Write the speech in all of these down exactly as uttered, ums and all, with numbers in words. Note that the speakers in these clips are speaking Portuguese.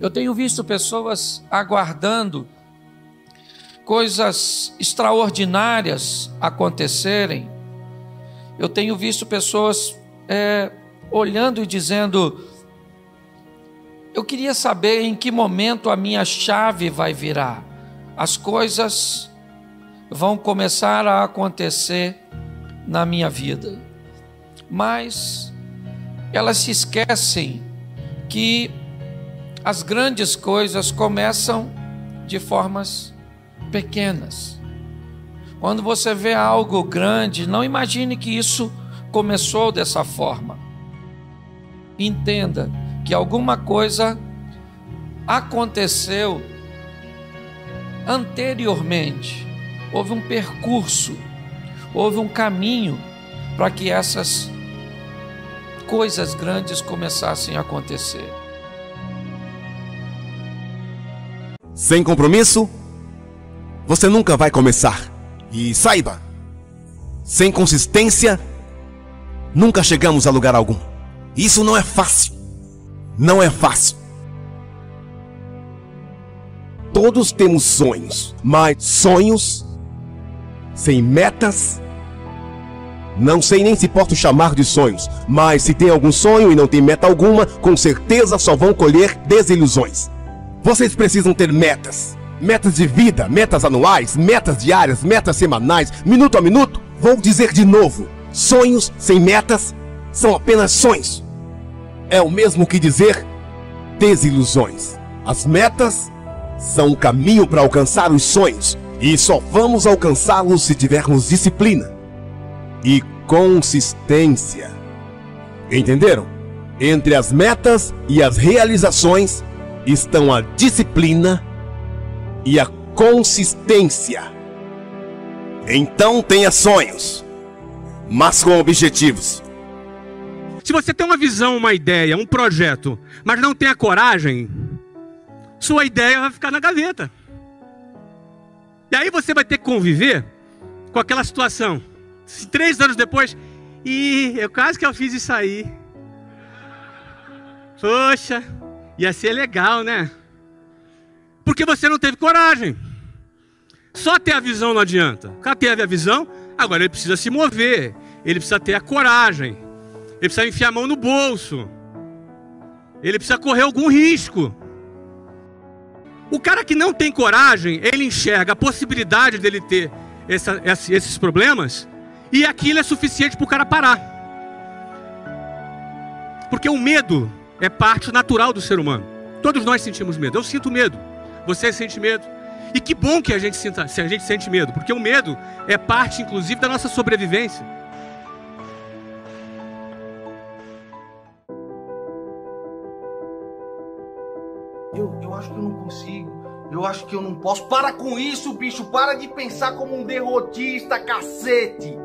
Eu tenho visto pessoas aguardando coisas extraordinárias acontecerem. Eu tenho visto pessoas é, olhando e dizendo: eu queria saber em que momento a minha chave vai virar. As coisas vão começar a acontecer na minha vida. Mas elas se esquecem que as grandes coisas começam de formas pequenas. Quando você vê algo grande, não imagine que isso começou dessa forma. Entenda que alguma coisa aconteceu anteriormente. Houve um percurso, houve um caminho para que essas coisas grandes começassem a acontecer. Sem compromisso, você nunca vai começar. E saiba, sem consistência, nunca chegamos a lugar algum. Isso não é fácil. Não é fácil. Todos temos sonhos, mas sonhos sem metas, não sei nem se posso chamar de sonhos, mas se tem algum sonho e não tem meta alguma, com certeza só vão colher desilusões. Vocês precisam ter metas, metas de vida, metas anuais, metas diárias, metas semanais, minuto a minuto. Vou dizer de novo, sonhos sem metas são apenas sonhos. É o mesmo que dizer desilusões. As metas são o caminho para alcançar os sonhos, e só vamos alcançá-los se tivermos disciplina e consistência. Entenderam? Entre as metas e as realizações estão a disciplina e a consistência. Então tenha sonhos, mas com objetivos. Se você tem uma visão, uma ideia, um projeto, mas não tem a coragem, sua ideia vai ficar na gaveta. E aí você vai ter que conviver com aquela situação. Três anos depois, e eu quase que eu fiz isso aí. Poxa, ia ser legal, né? Porque você não teve coragem. Só ter a visão não adianta. O cara teve a visão, agora ele precisa se mover. Ele precisa ter a coragem. Ele precisa enfiar a mão no bolso. Ele precisa correr algum risco. O cara que não tem coragem, ele enxerga a possibilidade dele ter essa, esses problemas, e aquilo é suficiente para o cara parar. Porque o medo é parte natural do ser humano. Todos nós sentimos medo. Eu sinto medo. Você sente medo. E que bom que a gente, sinta, se a gente sente medo, porque o medo é parte, inclusive, da nossa sobrevivência. Eu, eu acho que eu não consigo, eu acho que eu não posso. Para com isso, bicho, para de pensar como um derrotista, cacete.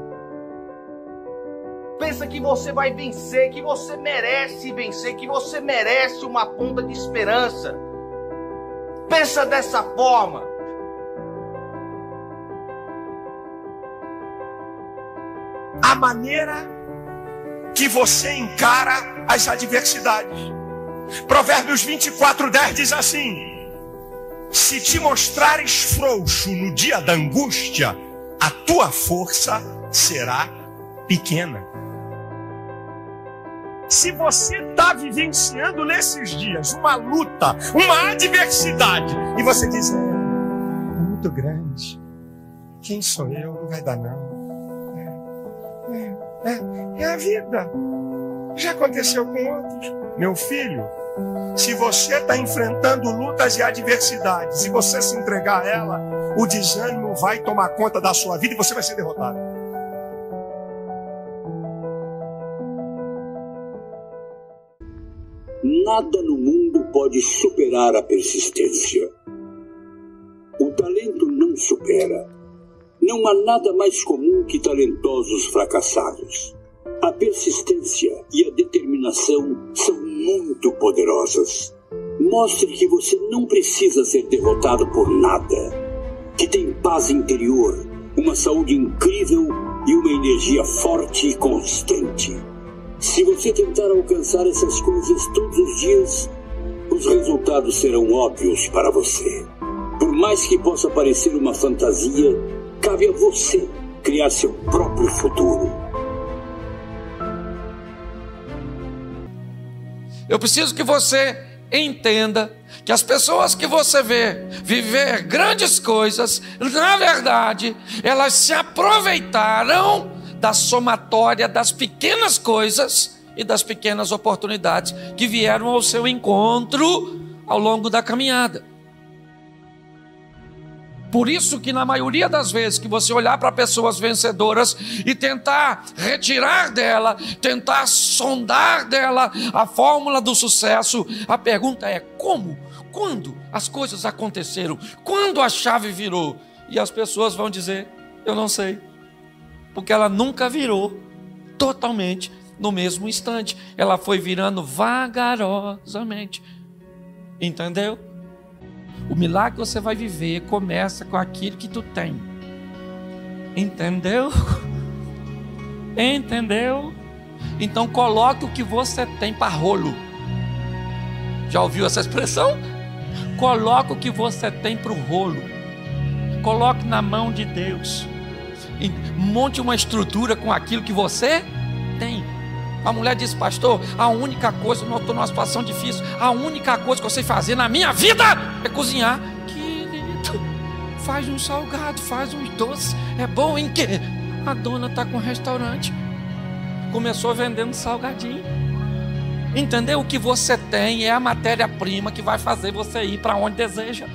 Pensa que você vai vencer, que você merece vencer, que você merece uma ponta de esperança. Pensa dessa forma. A maneira que você encara as adversidades. Provérbios vinte e quatro, dez diz assim: se te mostrares frouxo no dia da angústia, a tua força será pequena. Se você está vivenciando nesses dias uma luta, uma adversidade, e você diz: é, é muito grande, quem sou eu, não vai dar não. É, é, é, é a vida. Já aconteceu com outros. Meu filho, se você está enfrentando lutas e adversidades, se você se entregar a ela, o desânimo vai tomar conta da sua vida e você vai ser derrotado. Nada no mundo pode superar a persistência. O talento não supera. Não há nada mais comum que talentosos fracassados. A persistência e a determinação são muito poderosas. Mostre que você não precisa ser derrotado por nada, que tem paz interior, uma saúde incrível e uma energia forte e constante. Se você tentar alcançar essas coisas todos os dias, os resultados serão óbvios para você. Por mais que possa parecer uma fantasia, cabe a você criar seu próprio futuro. Eu preciso que você entenda que as pessoas que você vê viver grandes coisas, na verdade, elas se aproveitaram da somatória das pequenas coisas e das pequenas oportunidades que vieram ao seu encontro ao longo da caminhada. Por isso que na maioria das vezes que você olhar para pessoas vencedoras e tentar retirar dela, tentar sondar dela a fórmula do sucesso, a pergunta é como? Quando as coisas aconteceram? Quando a chave virou? E as pessoas vão dizer, eu não sei, porque ela nunca virou totalmente no mesmo instante, ela foi virando vagarosamente, entendeu? O milagre que você vai viver começa com aquilo que tu tem. Entendeu? Entendeu? Então coloque o que você tem para rolo. Já ouviu essa expressão? Coloque o que você tem para o rolo. Coloque na mão de Deus. Monte uma estrutura com aquilo que você tem. A mulher disse, pastor, a única coisa, eu estou numa situação difícil, a única coisa que eu sei fazer na minha vida é cozinhar. Querido, faz um salgado, faz uns doces, é bom em quê? A dona está com um restaurante, começou vendendo salgadinho. Entendeu? O que você tem é a matéria-prima que vai fazer você ir para onde deseja.